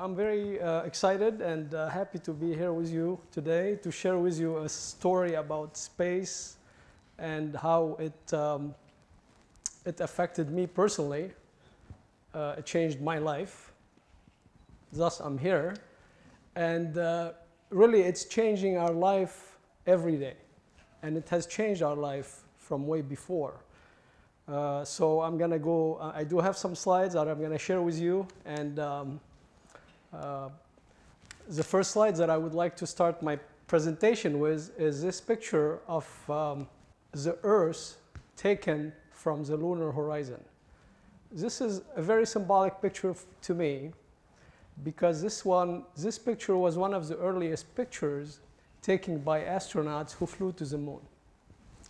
I'm very excited and happy to be here with you today to share with you a story about space and how it affected me personally. It changed my life. Thus, I'm here. And really, it's changing our life every day. And it has changed our life from way before. So I'm going to go. I do have some slides that I'm going to share with you. And the first slide that I would like to start my presentation with is this picture of the Earth taken from the lunar horizon. This is a very symbolic picture to me because this picture was one of the earliest pictures taken by astronauts who flew to the moon.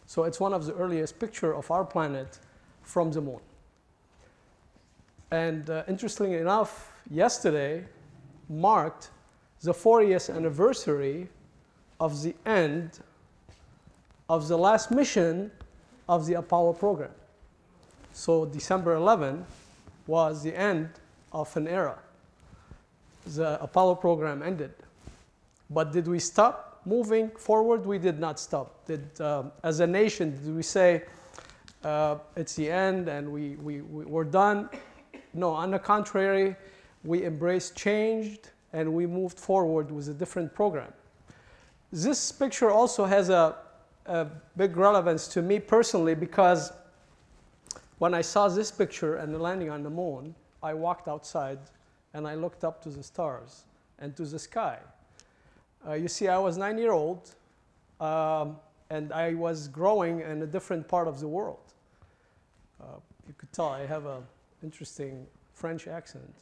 So it's one of the earliest pictures of our planet from the moon. And interestingly enough, yesterday marked the 40th anniversary of the end of the last mission of the Apollo program. So December 11 was the end of an era. The Apollo program ended. But did we stop moving forward? We did not stop. As a nation, did we say, it's the end and we're done? No, on the contrary, we embraced change and we moved forward with a different program. This picture also has a big relevance to me personally because when I saw this picture and the landing on the moon, I walked outside and I looked up to the stars and to the sky. You see, I was 9 years old and I was growing in a different part of the world. You could tell I have an interesting French accent.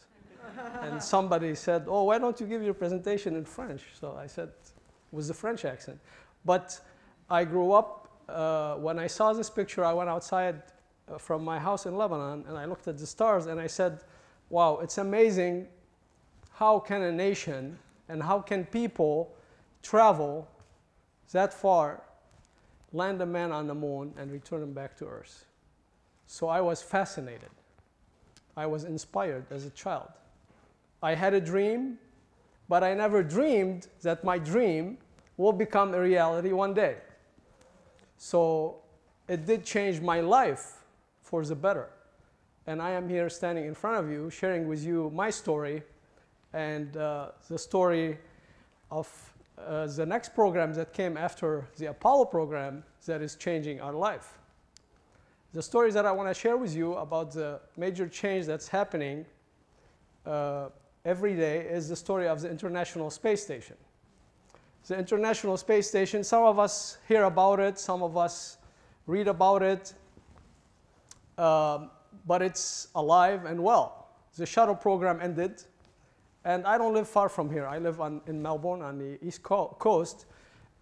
And somebody said, oh, why don't you give your presentation in French? So I said, with the French accent. But I grew up, when I saw this picture, I went outside from my house in Lebanon and I looked at the stars and I said, wow, it's amazing how can a nation and how can people travel that far, land a man on the moon and return him back to Earth. So I was fascinated. I was inspired as a child. I had a dream, but I never dreamed that my dream will become a reality one day. So it did change my life for the better. And I am here standing in front of you, sharing with you my story and the story of the next program that came after the Apollo program that is changing our life. The stories that I want to share with you about the major change that's happening every day is the story of the International Space Station. The International Space Station, some of us hear about it, some of us read about it, but it's alive and well. The shuttle program ended, and I don't live far from here. I live in Melbourne on the East Coast,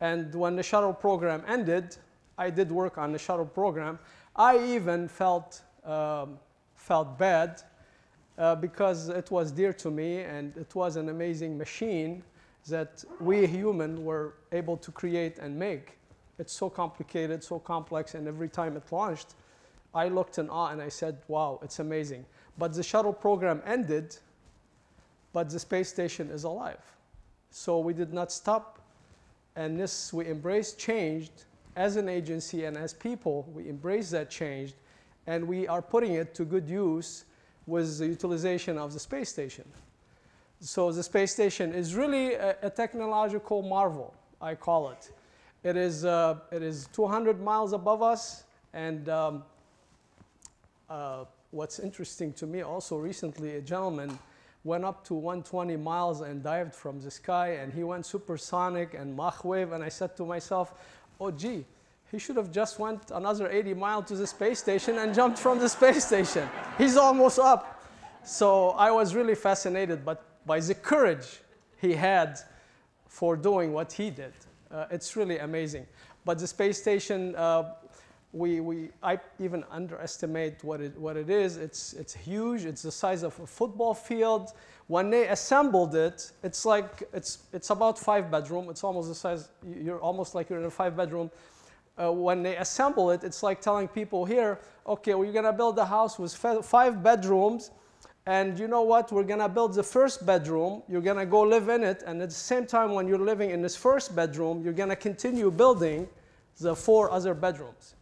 and when the shuttle program ended, I did work on the shuttle program. I even felt bad because it was dear to me, and it was an amazing machine that we humans were able to create and make. It's so complicated, so complex, and every time it launched, I looked in awe and I said, wow, it's amazing. But the shuttle program ended, but the space station is alive. So we did not stop, and we embraced change. As an agency and as people, we embrace that change, and we are putting it to good use with the utilization of the space station. So the space station is really a technological marvel, I call it. It is 200 miles above us, and what's interesting to me also recently, a gentleman went up to 120 miles and dived from the sky, and he went supersonic and Mach wave, and I said to myself, oh, gee, he should have just went another 80 miles to the space station and jumped from the space station. He's almost up. So I was really fascinated by the courage he had for doing what he did. It's really amazing. But the space station, I even underestimate what it is. It's huge. It's the size of a football field. When they assembled it, it's about 5 bedrooms. It's almost the size. You're almost like you're in a 5-bedroom. When they assemble it, it's like telling people here, okay, we're gonna build a house with 5 bedrooms, And you know what? We're going to build the first bedroom. You're going to go live in it. And at the same time, when you're living in this first bedroom, you're going to continue building the 4 other bedrooms.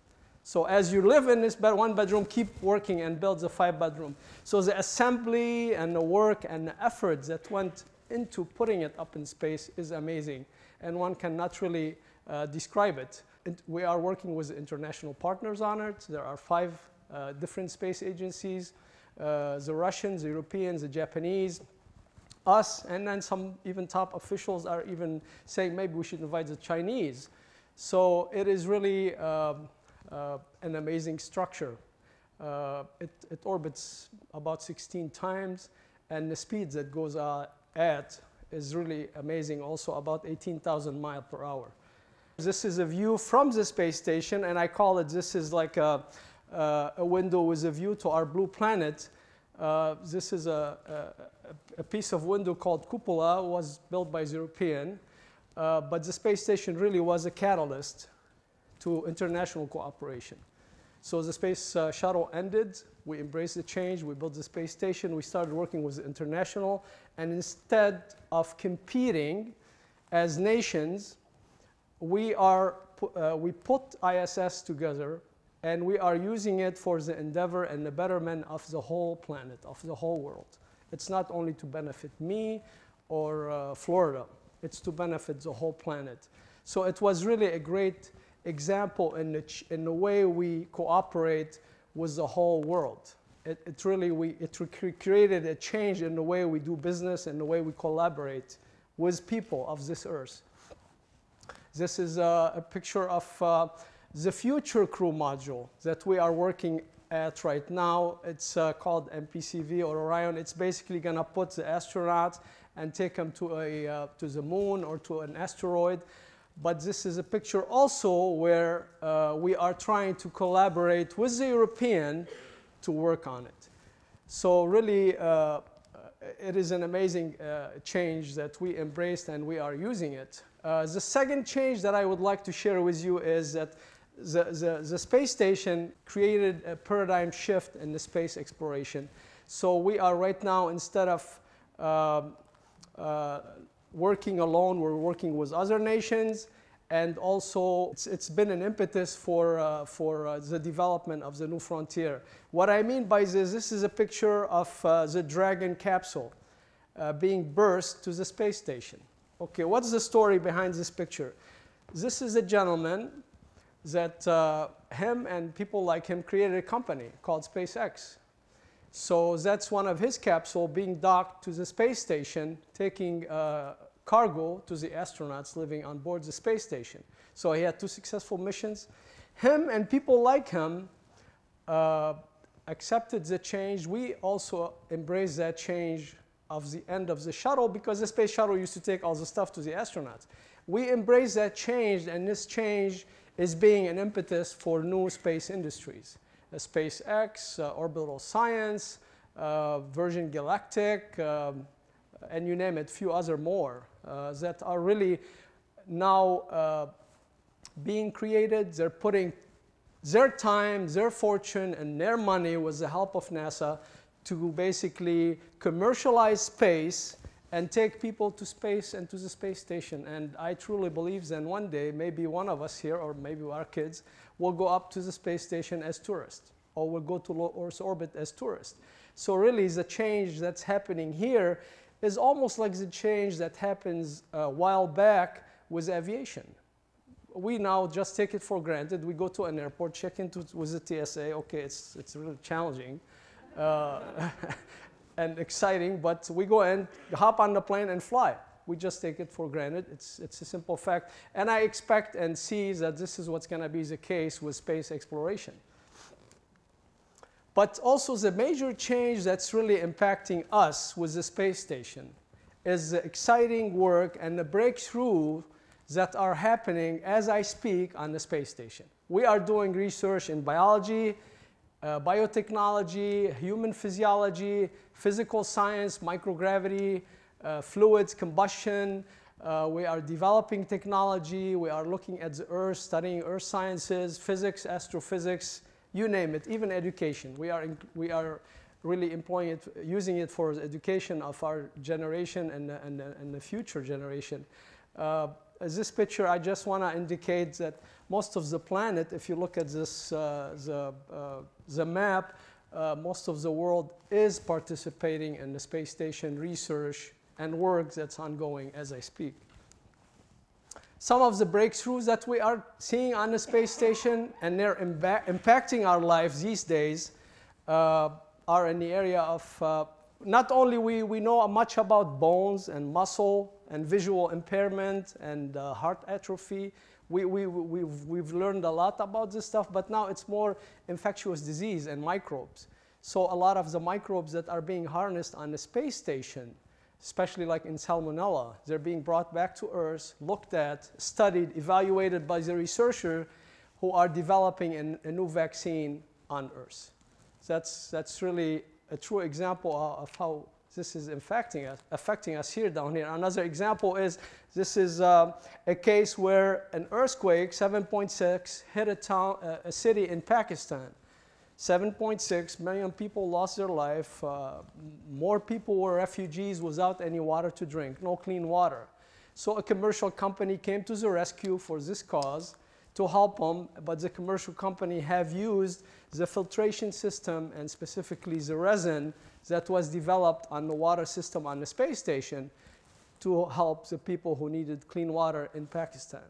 So as you live in this one bedroom, keep working and build the 5 bedroom. So the assembly and the work and the effort that went into putting it up in space is amazing. And one cannot really describe it. And we are working with international partners on it. There are 5 different space agencies, the Russians, the Europeans, the Japanese, us, and then some even top officials are even saying maybe we should invite the Chinese. So it is really an amazing structure. It orbits about 16 times, and the speed that goes at is really amazing, also about 18,000 miles per hour. This is a view from the space station, and I call it, this is like a window with a view to our blue planet. This is a piece of window called cupola, was built by the European, but the space station really was a catalyst to international cooperation. So the space shuttle ended. We embraced the change. We built the space station. We started working with the international. And instead of competing as nations, we put ISS together, and we are using it for the endeavor and the betterment of the whole planet, of the whole world. It's not only to benefit me or Florida. It's to benefit the whole planet. So it was really a great example in the way we cooperate with the whole world. It created a change in the way we do business and the way we collaborate with people of this earth. This is a picture of the future crew module that we are working at right now. It's called MPCV or Orion. It's basically going to put the astronauts and take them to the moon or to an asteroid. But this is a picture also where we are trying to collaborate with the European to work on it. So really, it is an amazing change that we embraced, and we are using it. The second change that I would like to share with you is that the space station created a paradigm shift in the space exploration. So we are right now, instead of working alone, we're working with other nations, and also it's been an impetus for the development of the new frontier. What I mean by this is a picture of the Dragon capsule being birthed to the space station. Okay, what's the story behind this picture? This is a gentleman that him and people like him created a company called SpaceX. So that's one of his capsule being docked to the space station, taking cargo to the astronauts living on board the space station. So he had 2 successful missions. Him and people like him accepted the change. We also embraced that change of the end of the shuttle, because the space shuttle used to take all the stuff to the astronauts. We embraced that change, and this change is being an impetus for new space industries. SpaceX, Orbital Science, Virgin Galactic, and you name it, few other more that are really now being created. They're putting their time, their fortune, and their money with the help of NASA to basically commercialize space and take people to space and to the space station. And I truly believe that one day, maybe one of us here, or maybe our kids, will go up to the space station as tourists, or will go to low Earth orbit as tourists. So really, the change that's happening here is almost like the change that happens a while back with aviation. We now just take it for granted. We go to an airport, check in with the TSA. Okay, it's really challenging. And exciting, but we go and hop on the plane and fly. We just take it for granted. It's a simple fact. And I expect and see that this is what's going to be the case with space exploration. But also the major change that's really impacting us with the space station is the exciting work and the breakthrough that are happening as I speak on the space station. We are doing research in biology, biotechnology, human physiology, physical science, microgravity, fluids, combustion. We are developing technology. We are looking at the Earth, studying Earth sciences, physics, astrophysics, you name it, even education. We are really employing it, using it for education of our generation and the future generation. As this picture, I just want to indicate that most of the planet, if you look at this the map, most of the world is participating in the space station research and work that's ongoing as I speak. Some of the breakthroughs that we are seeing on the space station and they're impacting our lives these days are in the area of not only we know much about bones and muscle and visual impairment and heart atrophy. We've learned a lot about this stuff, but now it's more infectious disease and microbes. So a lot of the microbes that are being harnessed on the space station, especially like in Salmonella, they're being brought back to Earth, looked at, studied, evaluated by the researcher who are developing a new vaccine on Earth. That's really a true example of how this is affecting us here down here. Another example is this is a case where an earthquake, 7.6, hit a city in Pakistan. 7.6 million people lost their life. More people were refugees without any water to drink, no clean water. So a commercial company came to the rescue for this cause to help them, but the commercial company have used the filtration system and specifically the resin that was developed on the water system on the space station to help the people who needed clean water in Pakistan.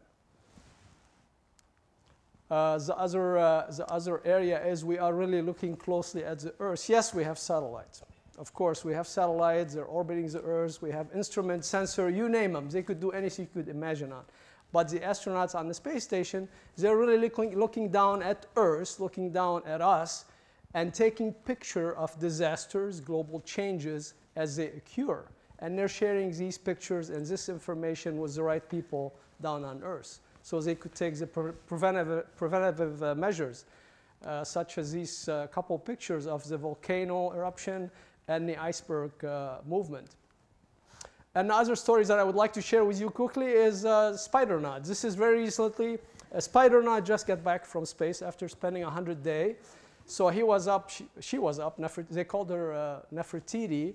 The other area is we are really looking closely at the Earth. Yes, we have satellites. Of course, we have satellites. They're orbiting the Earth. We have instruments, sensor, you name them. They could do anything you could imagine on. But the astronauts on the space station, they're really looking down at Earth, looking down at us, and taking picture of disasters, global changes as they occur. And they're sharing these pictures and this information with the right people down on Earth. So they could take the preventative measures, such as these couple pictures of the volcano eruption and the iceberg movement. And other stories that I would like to share with you quickly is spider gnats. This is very recently. A spider gnat just got back from space after spending 100 days. So he was up, she was up. They called her Nefertiti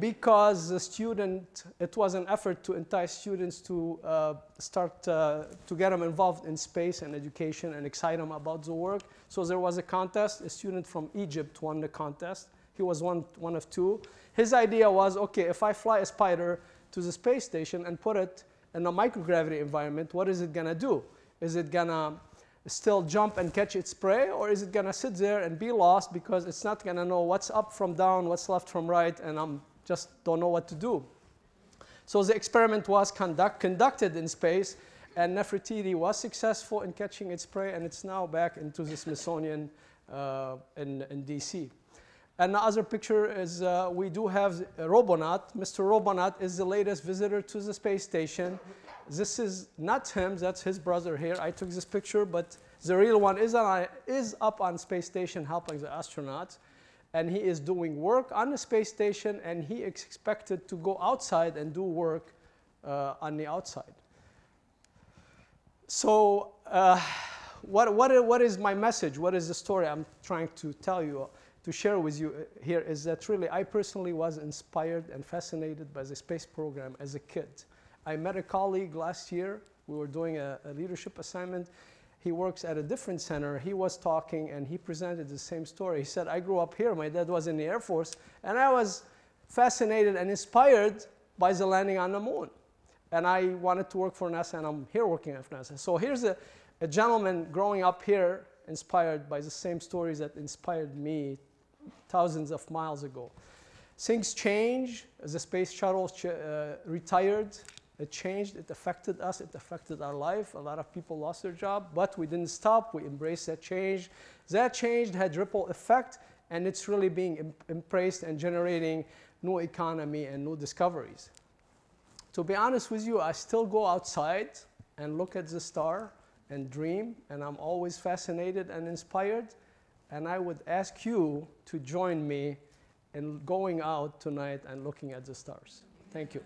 because the student, it was an effort to entice students to start to get them involved in space and education and excite them about the work. So there was a contest. A student from Egypt won the contest. He was one of two. His idea was, okay, if I fly a spider to the space station and put it in a microgravity environment, what is it gonna do? Is it gonna still jump and catch its prey, or is it gonna sit there and be lost because it's not gonna know what's up from down, what's left from right, and I just don't know what to do? So the experiment was conducted in space, and Nefertiti was successful in catching its prey, and it's now back into the Smithsonian in DC. Another picture is we do have Robonaut. Mr. Robonaut is the latest visitor to the space station. This is not him, that's his brother here. I took this picture, but the real one is up on space station helping the astronauts. And he is doing work on the space station, and he is expected to go outside and do work on the outside. So what is my message? What is the story I'm trying to tell you? To share with you here is that really I personally was inspired and fascinated by the space program as a kid. I met a colleague last year. We were doing a leadership assignment. He works at a different center. He was talking and he presented the same story. He said, I grew up here. My dad was in the Air Force and I was fascinated and inspired by the landing on the moon. And I wanted to work for NASA and I'm here working at NASA. So here's a gentleman growing up here inspired by the same stories that inspired me thousands of miles ago. Things change. The space shuttle retired. It changed. It affected us. It affected our life. A lot of people lost their job, but we didn't stop. We embraced that change. That change had ripple effect, and it's really being embraced and generating new economy and new discoveries. To be honest with you, I still go outside and look at the star and dream, and I'm always fascinated and inspired. And I would ask you to join me in going out tonight and looking at the stars. Thank you.